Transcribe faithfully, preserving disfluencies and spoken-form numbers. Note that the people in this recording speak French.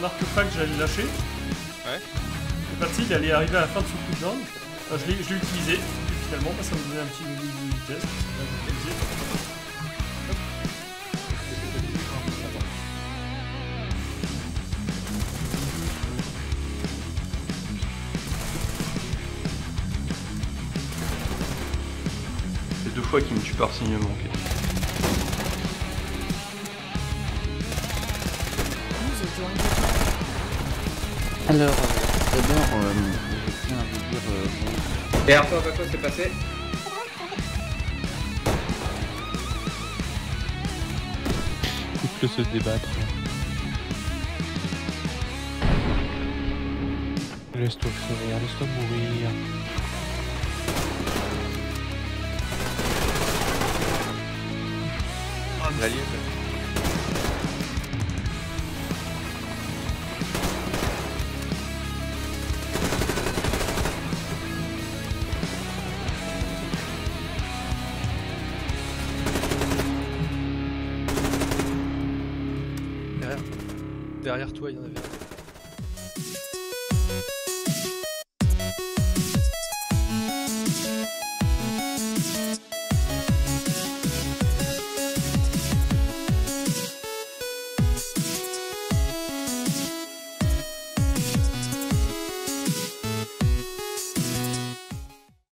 mon artefact, j'allais le lâcher. Ouais. Et bah, tu sais, il allait arriver à la fin de son coup de jambe. Enfin, je l'ai utilisé. Et finalement, bah, ça me donnait un petit niveau de vitesse. C'est deux fois qu'il me tue par saignement. Okay. Alors, euh, d'abord, euh, je tiens à vous dire... Euh, et alors, à quoi s'est passé? Faut que se débattre. Laisse-toi sourire, laisse-toi mourir. Ah, oh, l'allié. Derrière toi, il y en avait un.